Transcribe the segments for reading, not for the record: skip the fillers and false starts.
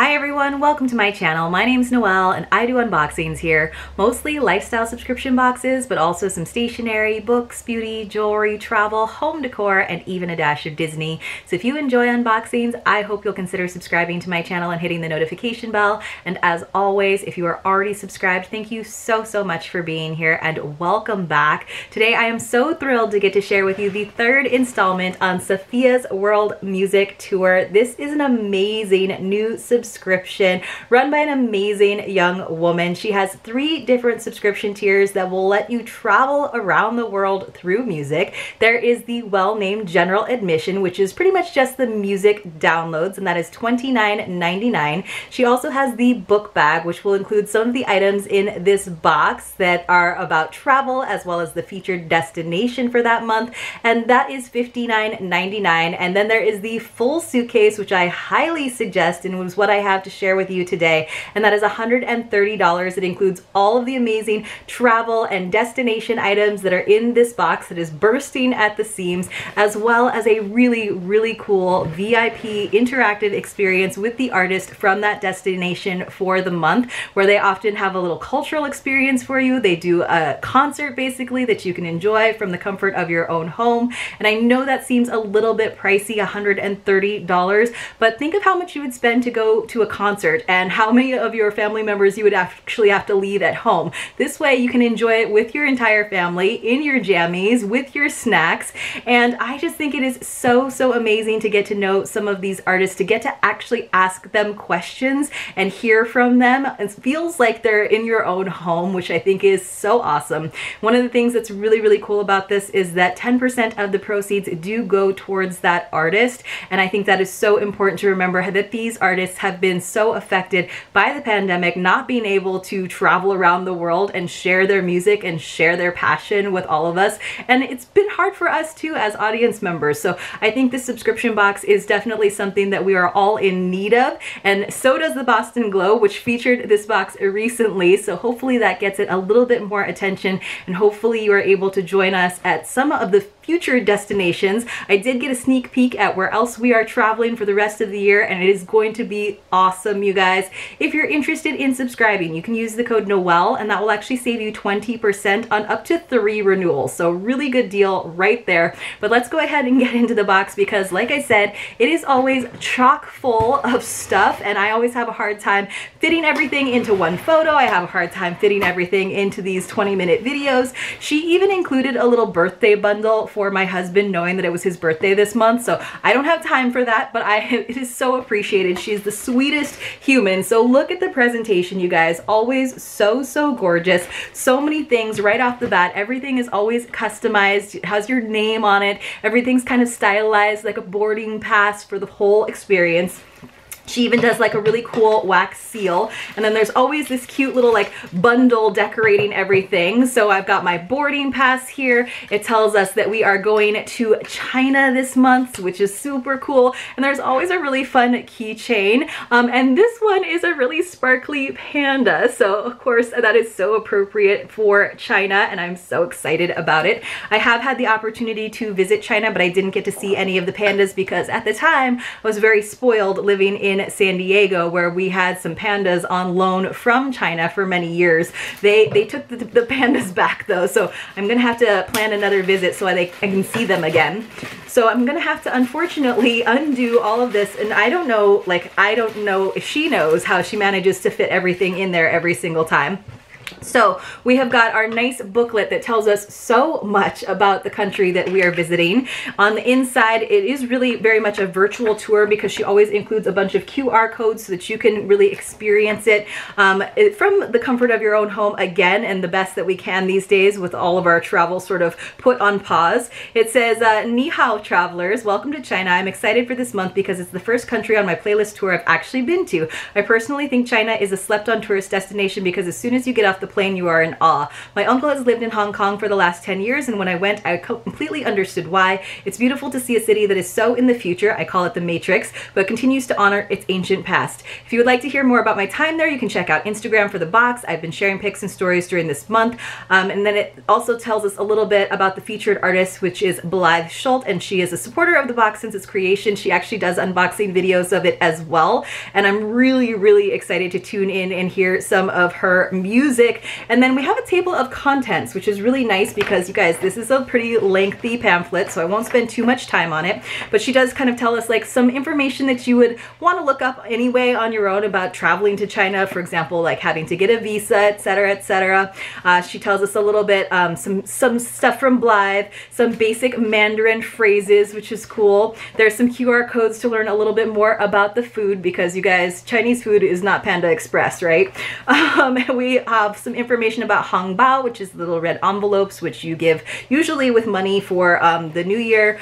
Hi everyone, welcome to my channel. My name's Noelle and I do unboxings here, mostly lifestyle subscription boxes, but also some stationery, books, beauty, jewelry, travel, home decor, and even a dash of Disney. So if you enjoy unboxings, I hope you'll consider subscribing to my channel and hitting the notification bell. And as always, if you are already subscribed, thank you so much for being here and welcome back. Today I am so thrilled to get to share with you the third installment on Safiya's World Music Tour. This is an amazing new subscription run by an amazing young woman. She has three different subscription tiers that will let you travel around the world through music. There is the well-named general admission, which is pretty much just the music downloads, and that is $29.99. She also has the book bag, which will include some of the items in this box that are about travel, as well as the featured destination for that month, and that is $59.99. And then there is the full suitcase, which I highly suggest and was what I have to share with you today, and that is $130. It includes all of the amazing travel and destination items that are in this box that is bursting at the seams, as well as a really cool VIP interactive experience with the artist from that destination for the month, where they often have a little cultural experience for you. They do a concert basically that you can enjoy from the comfort of your own home. And I know that seems a little bit pricey, $130, but think of how much you would spend to go to a concert and how many of your family members you would actually have to leave at home. This way you can enjoy it with your entire family, in your jammies, with your snacks. And I just think it is so amazing to get to know some of these artists, to get to actually ask them questions and hear from them. It feels like they're in your own home, which I think is so awesome. One of the things that's really cool about this is that 10% of the proceeds do go towards that artist. And I think that is so important to remember, that these artists have been so affected by the pandemic, not being able to travel around the world and share their music and share their passion with all of us. And it's been hard for us too as audience members. So I think this subscription box is definitely something that we are all in need of. And so does the Boston Globe, which featured this box recently. So hopefully that gets it a little bit more attention, and hopefully you are able to join us at some of the future destinations. I did get a sneak peek at where else we are traveling for the rest of the year, and it is going to be awesome, you guys. If you're interested in subscribing, you can use the code Noelle, and that will actually save you 20% on up to 3 renewals. So really good deal right there. But let's go ahead and get into the box, because like I said, it is always chock full of stuff, and I always have a hard time fitting everything into one photo. I have a hard time fitting everything into these 20-minute videos. She even included a little birthday bundle for my husband, knowing that it was his birthday this month, so I don't have time for that, but it is so appreciated. She's the sweetest human. So look at the presentation, you guys. Always so gorgeous. So many things right off the bat. Everything is always customized. It has your name on it. Everything's kind of stylized like a boarding pass for the whole experience. She even does like a really cool wax seal. And then there's always this cute little like bundle decorating everything. So I've got my boarding pass here. It tells us that we are going to China this month, which is super cool. And there's always a really fun keychain. And this one is a really sparkly panda. So of course that is so appropriate for China, and I'm so excited about it. I have had the opportunity to visit China, but I didn't get to see any of the pandas because at the time I was very spoiled living in San Diego, where we had some pandas on loan from China for many years. They took the pandas back though, so I'm gonna have to plan another visit so I can see them again. So I'm gonna have to unfortunately undo all of this, and I don't know if she knows how she manages to fit everything in there every single time. So we have got our nice booklet that tells us so much about the country that we are visiting. On the inside, it is really very much a virtual tour, because she always includes a bunch of QR codes so that you can really experience it from the comfort of your own home again, and the best that we can these days with all of our travel sort of put on pause. It says, "Ni hao travelers, welcome to China. I'm excited for this month because it's the first country on my playlist tour I've actually been to. I personally think China is a slept on tourist destination because as soon as you get off off the plane, you are in awe. My uncle has lived in Hong Kong for the last 10 years, and when I went, I completely understood why. It's beautiful to see a city that is so in the future, I call it the Matrix, but continues to honor its ancient past. If you would like to hear more about my time there, you can check out Instagram for the box. I've been sharing pics and stories during this month. And then it also tells us a little bit about the featured artist, which is Blythe Schultz, and she is a supporter of the box since its creation. She actually does unboxing videos of it as well, and I'm really excited to tune in and hear some of her music. And then we have a table of contents, which is really nice because, you guys, this is a pretty lengthy pamphlet, so I won't spend too much time on it, but she does kind of tell us like some information that you would want to look up anyway on your own about traveling to China, for example, like having to get a visa, etc., etc. She tells us a little bit some stuff from Blythe, some basic Mandarin phrases, which is cool. There's some QR codes to learn a little bit more about the food because, you guys, Chinese food is not Panda Express, right? We have some information about Hong Bao, which is the little red envelopes which you give usually with money for the New Year.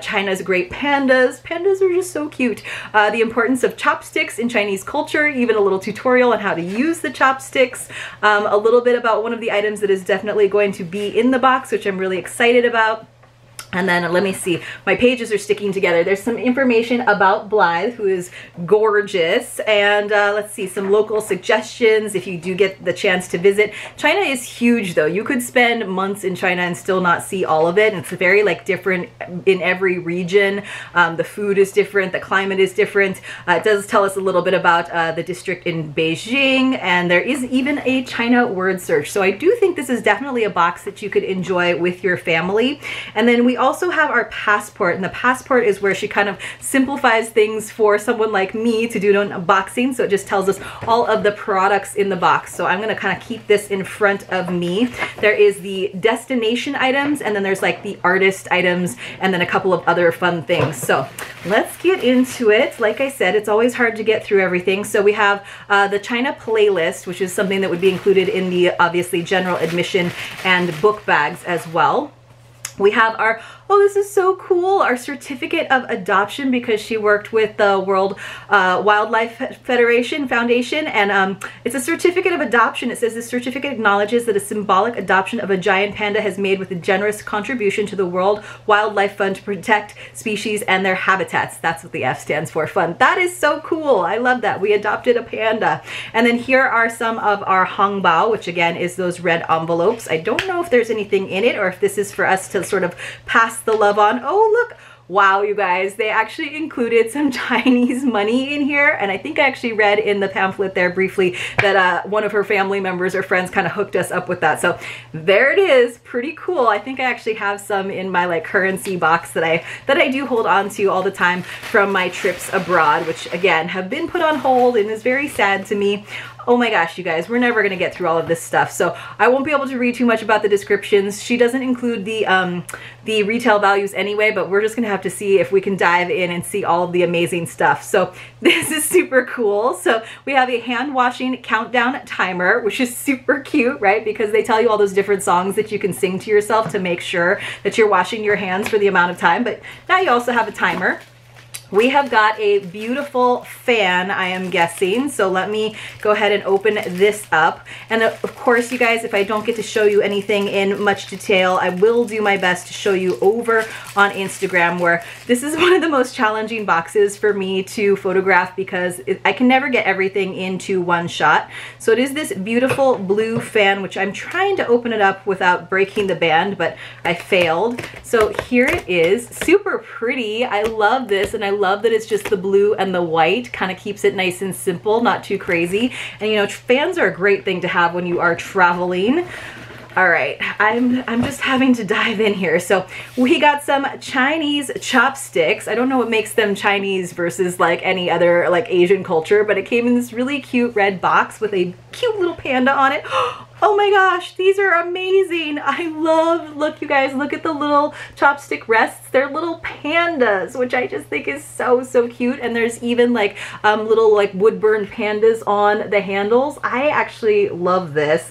China's great pandas. Pandas are just so cute. The importance of chopsticks in Chinese culture, even a little tutorial on how to use the chopsticks. A little bit about one of the items that is definitely going to be in the box, which I'm really excited about. And then let me see, my pages are sticking together. There's some information about Blythe, who is gorgeous, and let's see, some local suggestions if you do get the chance to visit. China is huge though. You could spend months in China and still not see all of it. It's very like different in every region. The food is different, the climate is different. It does tell us a little bit about the district in Beijing, and there is even a China word search. So I do think this is definitely a box that you could enjoy with your family. And then we also have our passport, and the passport is where she kind of simplifies things for someone like me to do an unboxing. So it just tells us all of the products in the box. So I'm gonna kind of keep this in front of me. There is the destination items, and then there's like the artist items, and then a couple of other fun things. So let's get into it. Like I said, it's always hard to get through everything. So we have the China playlist, which is something that would be included in the obviously general admission and book bags as well. We have our, oh, this is so cool, our certificate of adoption, because she worked with the World Wildlife Foundation, and it's a certificate of adoption. It says this certificate acknowledges that a symbolic adoption of a giant panda has made with a generous contribution to the World Wildlife Fund to protect species and their habitats. That's what the F stands for, fund. That is so cool. I love that. We adopted a panda. And then here are some of our Hong Bao, which again is those red envelopes. I don't know if there's anything in it or if this is for us to sort of pass the love on. Oh, look. Wow, you guys, they actually included some Chinese money in here, and I think I actually read in the pamphlet there briefly that one of her family members or friends kind of hooked us up with that. So there it is, pretty cool. I think I actually have some in my like currency box that I do hold on to all the time from my trips abroad, which again have been put on hold and is very sad to me. Oh my gosh, you guys, we're never gonna get through all of this stuff, so I won't be able to read too much about the descriptions. She doesn't include the retail values anyway, but we're just gonna have to see if we can dive in and see all of the amazing stuff. So this is super cool. So we have a hand washing countdown timer, which is super cute, right? Because they tell you all those different songs that you can sing to yourself to make sure that you're washing your hands for the amount of time, but now you also have a timer. We have got a beautiful fan, I am guessing, so let me go ahead and open this up. And of course, you guys, if I don't get to show you anything in much detail, I will do my best to show you over on Instagram, where this is one of the most challenging boxes for me to photograph because I can never get everything into one shot. So it is this beautiful blue fan, which I'm trying to open it up without breaking the band, but I failed. So here it is, super pretty. I love this, and I love that it's just the blue and the white. Kind of keeps it nice and simple, not too crazy. And you know, fans are a great thing to have when you are traveling. All right, I'm just having to dive in here. So we got some Chinese chopsticks. I don't know what makes them Chinese versus like any other like Asian culture, but it came in this really cute red box with a cute little panda on it. Oh my gosh, these are amazing. I love, look you guys, look at the little chopstick rests. They're little pandas, which I just think is so cute. And there's even like little like wood-burned pandas on the handles. I actually love this.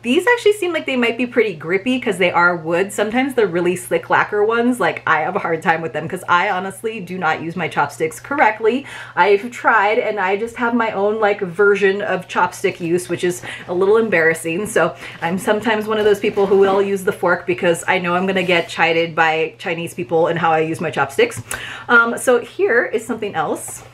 These actually seem like they might be pretty grippy because they are wood. Sometimes the really slick lacquer ones, like I have a hard time with them because I honestly do not use my chopsticks correctly. I've tried, and I just have my own like version of chopstick use, which is a little embarrassing. So I'm sometimes one of those people who will use the fork because I know I'm going to get chided by Chinese people and how I use my chopsticks. So here is something else.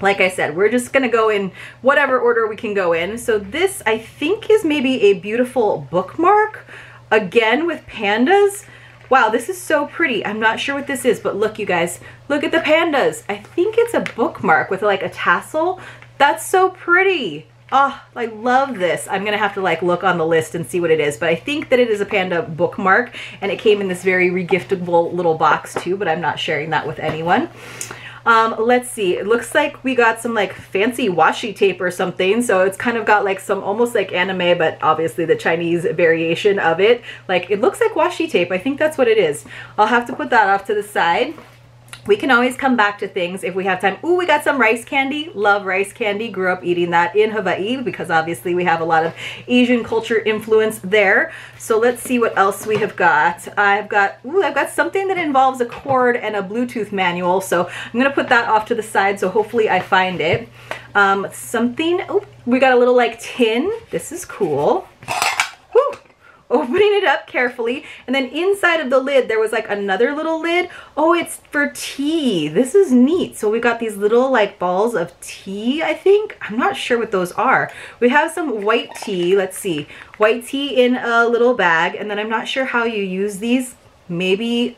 Like I said, we're just gonna go in whatever order we can go in. So this, I think, is maybe a beautiful bookmark, again with pandas. Wow, this is so pretty. I'm not sure what this is, but look, you guys, look at the pandas. I think it's a bookmark with like a tassel. That's so pretty. Oh, I love this. I'm gonna have to like look on the list and see what it is, but I think that it is a panda bookmark, and it came in this very regiftable little box too, but I'm not sharing that with anyone. Let's see, it looks like we got some like fancy washi tape or something, so it's kind of got like some almost like anime, but obviously the Chinese variation of it. Like, it looks like washi tape. I think that's what it is. I'll have to put that off to the side. We can always come back to things if we have time. Ooh, we got some rice candy. Love rice candy. Grew up eating that in Hawaii because obviously we have a lot of Asian culture influence there. So let's see what else we have got. I've got something that involves a cord and a Bluetooth manual. So I'm going to put that off to the side. So hopefully I find it. Oh, we got a little like tin. This is cool. Woo! Opening it up carefully, and then inside of the lid there was like another little lid. Oh, it's for tea. This is neat. So we got these little like balls of tea, I think. I'm not sure what those are. We have some white tea. Let's see. White tea in a little bag, and then I'm not sure how you use these. Maybe,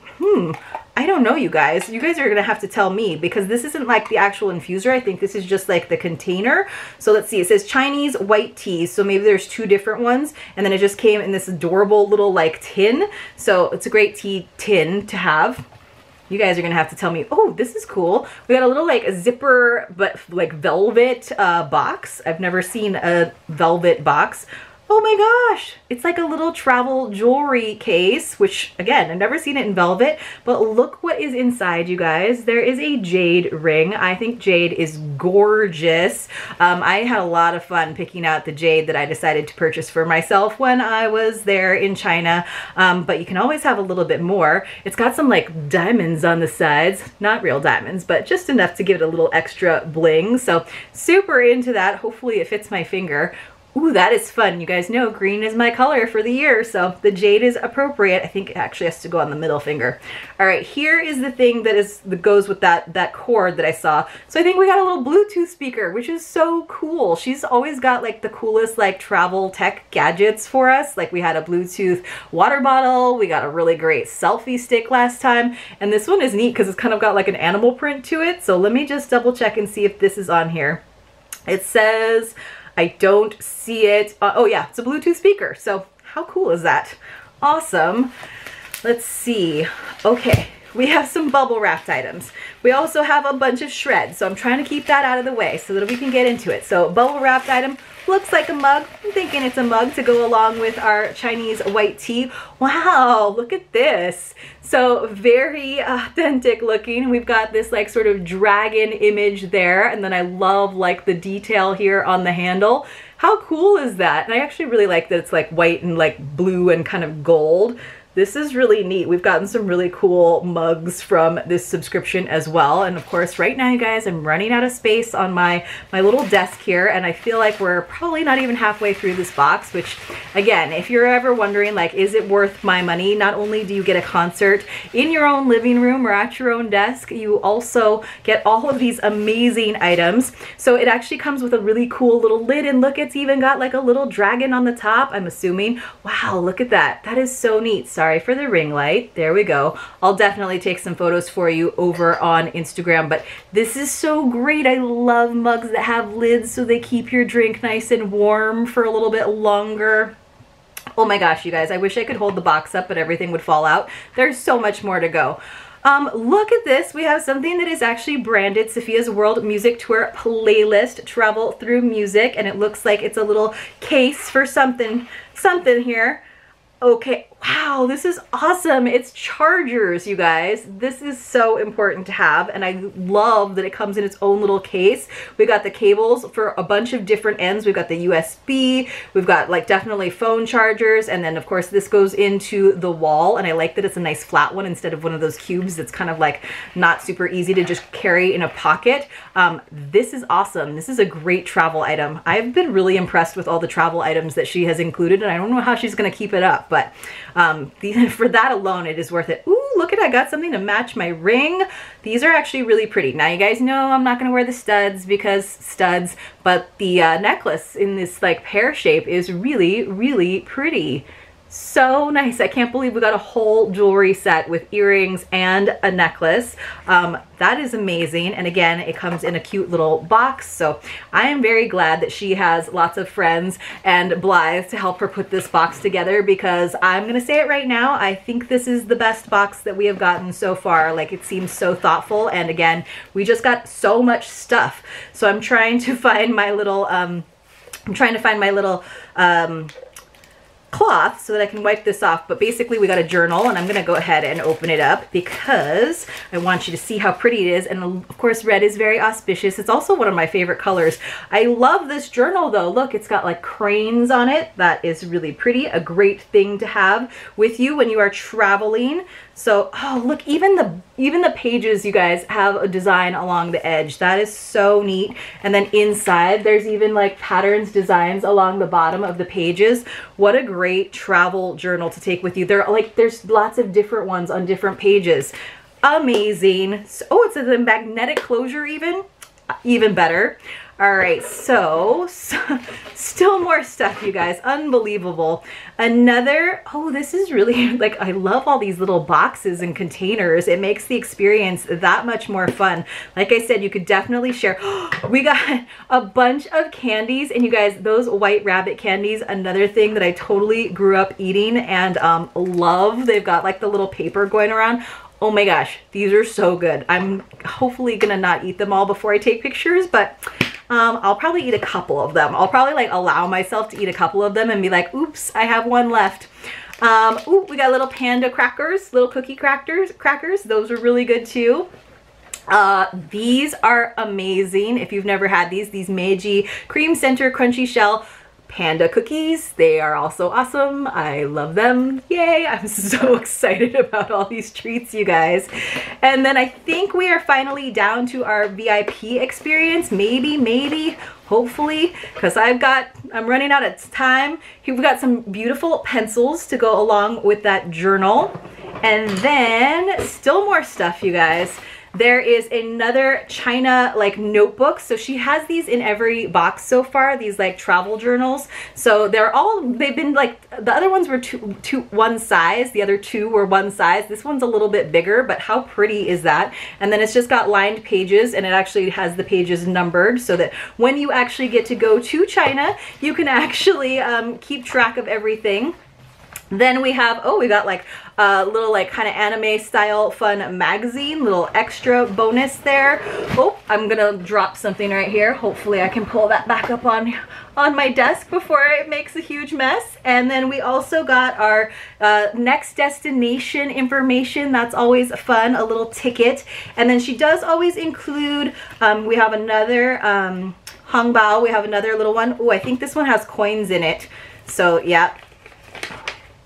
I don't know, you guys. You guys are gonna have to tell me, because this isn't like the actual infuser. I think this is just like the container. So let's see, it says Chinese white tea. So maybe there's two different ones. And then it just came in this adorable little like tin. So it's a great tea tin to have. You guys are gonna have to tell me. Oh, this is cool. We got a little like zipper, but like velvet box. I've never seen a velvet box. Oh my gosh, it's like a little travel jewelry case, which again, I've never seen it in velvet, but look what is inside, you guys. There is a jade ring. I think jade is gorgeous. I had a lot of fun picking out the jade that I decided to purchase for myself when I was there in China, but you can always have a little bit more. It's got some like diamonds on the sides, not real diamonds, but just enough to give it a little extra bling. So super into that. Hopefully it fits my finger. Ooh, that is fun. You guys know green is my color for the year, so the jade is appropriate. I think it actually has to go on the middle finger. All right, here is the thing that goes with that cord that I saw. So I think we got a little Bluetooth speaker, which is so cool. She's always got like the coolest like travel tech gadgets for us. Like, we had a Bluetooth water bottle. We got a really great selfie stick last time. And this one is neat because it's kind of got like an animal print to it. So let me just double check and see if this is on here. It says... I don't see it. Oh yeah, it's a Bluetooth speaker. So how cool is that? Awesome. Let's see. Okay, we have some bubble wrapped items. We also have a bunch of shreds, so I'm trying to keep that out of the way so that we can get into it. So bubble wrapped item looks like a mug. I'm thinking it's a mug to go along with our Chinese white tea. Wow, look at this. So very authentic looking. We've got this like sort of dragon image there, and then I love like the detail here on the handle. How cool is that? And I actually really like that it's like white and like blue and kind of gold. This is really neat. We've gotten some really cool mugs from this subscription as well. And of course, right now, you guys, I'm running out of space on my little desk here, and I feel like we're probably not even halfway through this box, which again, if you're ever wondering, like, is it worth my money? Not only do you get a concert in your own living room or at your own desk, you also get all of these amazing items. So it actually comes with a really cool little lid, and look, it's even got like a little dragon on the top, I'm assuming. Wow, look at that. That is so neat. Sorry for the ring light. There we go. I'll definitely take some photos for you over on Instagram, but this is so great. I love mugs that have lids so they keep your drink nice and warm for a little bit longer. Oh my gosh, you guys, I wish I could hold the box up, but everything would fall out. There's so much more to go. Look at this. We have something that is actually branded Safiya's World Music Tour Playlist, Travel Through Music, and it looks like it's a little case for something here. Okay, wow, this is awesome. It's chargers, you guys. This is so important to have, and I love that it comes in its own little case. We got the cables for a bunch of different ends. We've got the USB, we've got like definitely phone chargers, and then of course this goes into the wall, and I like that it's a nice flat one instead of one of those cubes that's kind of like not super easy to just carry in a pocket. This is awesome. This is a great travel item. I've been really impressed with all the travel items that she has included, and I don't know how she's gonna keep it up. But for that alone, it is worth it. Ooh, look at that. I got something to match my ring. These are actually really pretty. Now, you guys know I'm not going to wear the studs because studs, but the necklace in this like pear shape is really, really pretty. So nice. I can't believe we got a whole jewelry set with earrings and a necklace. That is amazing. And again, it comes in a cute little box. So I am very glad that she has lots of friends and Blythe to help her put this box together, because I'm going to say it right now, I think this is the best box that we have gotten so far. Like, it seems so thoughtful. And again, we just got so much stuff. So I'm trying to find my little, cloth so that I can wipe this off, but basically we got a journal, and I'm gonna go ahead and open it up because I want you to see how pretty it is. And of course red is very auspicious. It's also one of my favorite colors. I love this journal though. Look, it's got like cranes on it. That is really pretty. A great thing to have with you when you are traveling. So, oh look, even the pages, you guys, have a design along the edge. That is so neat. And then inside there's even like patterns, designs along the bottom of the pages. What a great travel journal to take with you. There's lots of different ones on different pages. Amazing. So, oh, it's a magnetic closure even better. All right, so still more stuff, you guys. Unbelievable. Oh, this is really, like, I love all these little boxes and containers. It makes the experience that much more fun. Like I said, you could definitely share. We got a bunch of candies, and you guys, those White Rabbit candies, another thing that I totally grew up eating and love. They've got like the little paper going around. Oh my gosh, these are so good. I'm hopefully gonna not eat them all before I take pictures, but I'll probably eat a couple of them. I'll probably like allow myself to eat a couple of them and be like, oops, I have one left. Ooh, we got little panda crackers, little cookie crackers. Those are really good too. These are amazing. If you've never had these Meiji Cream Center Crunchy Shell Panda cookies. They are also awesome. I love them. Yay. I'm so excited about all these treats, you guys. And then I think we are finally down to our VIP experience. Maybe. Hopefully, because I'm running out of time. We've got some beautiful pencils to go along with that journal. And then still more stuff, you guys. There is another China like notebook. So she has these in every box so far, these like travel journals. So they've been like, the other ones were one size, the other two were one size. This one's a little bit bigger, but how pretty is that? And then it's just got lined pages, and it actually has the pages numbered so that when you actually get to go to China, you can actually keep track of everything. Then we have, oh, we got like a little like kind of anime style fun magazine, little extra bonus there. Oh, I'm gonna drop something right here. Hopefully I can pull that back up on my desk before it makes a huge mess. And then we also got our next destination information. That's always fun, a little ticket. And then she does always include, we have another hangbao, we have another little one. Oh, I think this one has coins in it. So yeah.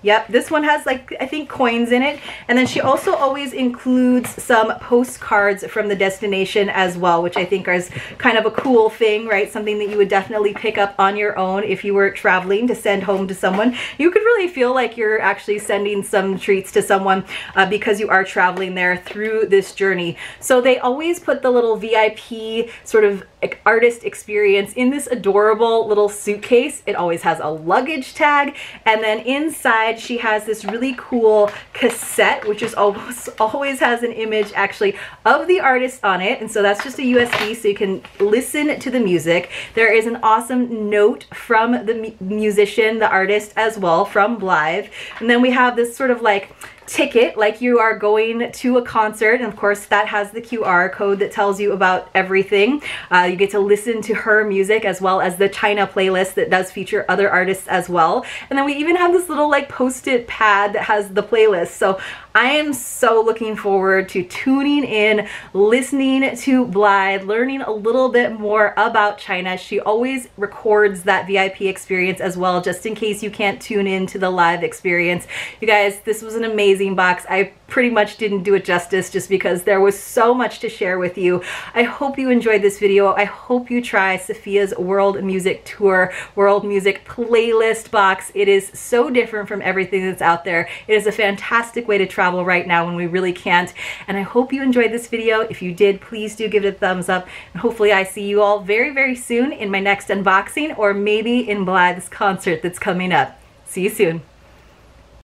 Yep, this one has like, I think, coins in it. And then she also always includes some postcards from the destination as well, which I think is kind of a cool thing, right? Something that you would definitely pick up on your own if you were traveling to send home to someone. You could really feel like you're actually sending some treats to someone because you are traveling there through this journey. So they always put the little VIP sort of artist experience in this adorable little suitcase. It always has a luggage tag, and then inside she has this really cool cassette, which is almost always has an image actually of the artist on it. And so that's just a USB, so you can listen to the music. There is an awesome note from the musician, the artist as well, from Blythe. And then we have this sort of like ticket, like you are going to a concert, and of course that has the QR code that tells you about everything. You get to listen to her music as well as the China playlist that does feature other artists as well. And then we even have this little like post-it pad that has the playlist. So I am so looking forward to tuning in, listening to Blythe, learning a little bit more about China. She always records that VIP experience as well, just in case you can't tune in to the live experience. You guys, this was an amazing box. I pretty much didn't do it justice just because there was so much to share with you. I hope you enjoyed this video. I hope you try Safiya's World Music Tour, World Music Playlist box. It is so different from everything that's out there. It is a fantastic way to travel right now when we really can't. And I hope you enjoyed this video. If you did, please do give it a thumbs up. And hopefully I see you all very, very soon in my next unboxing, or maybe in Blythe's concert that's coming up. See you soon.